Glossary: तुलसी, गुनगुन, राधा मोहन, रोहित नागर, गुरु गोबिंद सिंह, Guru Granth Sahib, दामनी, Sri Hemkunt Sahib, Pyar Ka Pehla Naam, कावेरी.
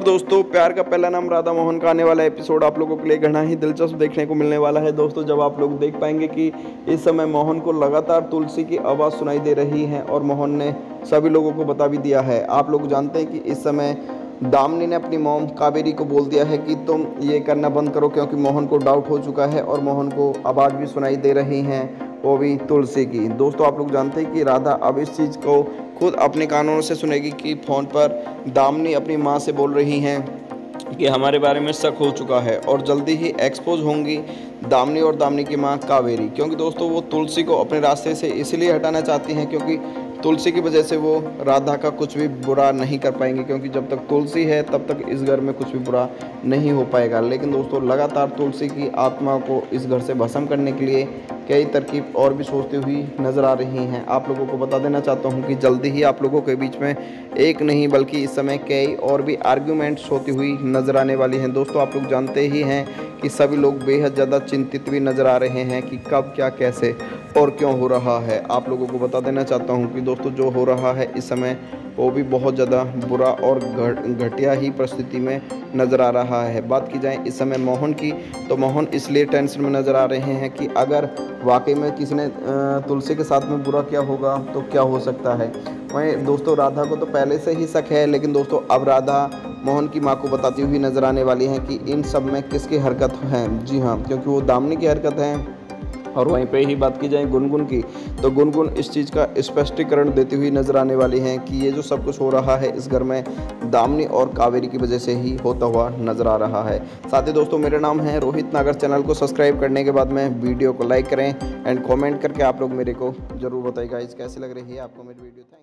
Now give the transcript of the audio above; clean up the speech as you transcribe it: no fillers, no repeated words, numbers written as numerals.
दोस्तों प्यार का पहला नाम राधा मोहन का आने वाला एपिसोड आप लोगों के लिए घना ही दिलचस्प देखने को मिलने वाला है दोस्तों। जब आप लोग देख पाएंगे कि इस समय मोहन को लगातार तुलसी की आवाज़ सुनाई दे रही है और मोहन ने सभी लोगों को बता भी दिया है। आप लोग जानते हैं कि इस समय दामनी ने अपनी मॉम कावेरी को बोल दिया है कि तुम ये करना बंद करो, क्योंकि मोहन को डाउट हो चुका है और मोहन को आवाज़ भी सुनाई दे रही हैं, वो भी तुलसी की। दोस्तों आप लोग जानते हैं कि राधा अब इस चीज़ को खुद अपने कानूनों से सुनेगी कि फ़ोन पर दामनी अपनी माँ से बोल रही हैं कि हमारे बारे में शक हो चुका है, और जल्दी ही एक्सपोज होंगी दामनी और दामनी की माँ कावेरी। क्योंकि दोस्तों वो तुलसी को अपने रास्ते से इसलिए हटाना चाहती हैं क्योंकि तुलसी की वजह से वो राधा का कुछ भी बुरा नहीं कर पाएंगे, क्योंकि जब तक तुलसी है तब तक इस घर में कुछ भी बुरा नहीं हो पाएगा। लेकिन दोस्तों लगातार तुलसी की आत्मा को इस घर से भस्म करने के लिए कई तरकीब और भी सोचती हुई नज़र आ रही हैं। आप लोगों को बता देना चाहता हूं कि जल्दी ही आप लोगों के बीच में एक नहीं बल्कि इस समय कई और भी आर्ग्यूमेंट्स होती हुई नज़र आने वाली हैं। दोस्तों आप लोग जानते ही हैं कि सभी लोग बेहद ज़्यादा चिंतित भी नज़र आ रहे हैं कि कब क्या कैसे और क्यों हो रहा है। आप लोगों को बता देना चाहता हूं कि दोस्तों जो हो रहा है इस समय वो भी बहुत ज़्यादा बुरा और घटिया ही परिस्थिति में नज़र आ रहा है। बात की जाए इस समय मोहन की, तो मोहन इसलिए टेंशन में नज़र आ रहे हैं कि अगर वाकई में किसी ने तुलसी के साथ में बुरा किया होगा तो क्या हो सकता है। वहीं दोस्तों राधा को तो पहले से ही शक है, लेकिन दोस्तों अब राधा मोहन की माँ को बताती हुई नज़र आने वाली हैं कि इन सब में किसकी हरकत है। जी हाँ, क्योंकि वो दामनी की हरकत है। और वहीं पे ही बात की जाए गुनगुन की, तो गुनगुन इस चीज़ का स्पष्टीकरण देती हुई नज़र आने वाली हैं कि ये जो सब कुछ हो रहा है इस घर में दामनी और कावेरी की वजह से ही होता हुआ नज़र आ रहा है। साथ ही दोस्तों मेरा नाम है रोहित नागर, चैनल को सब्सक्राइब करने के बाद में वीडियो को लाइक करें एंड कमेंट करके आप लोग मेरे को ज़रूर बताइएगा कैसी लग रही है आपको मेरी वीडियो।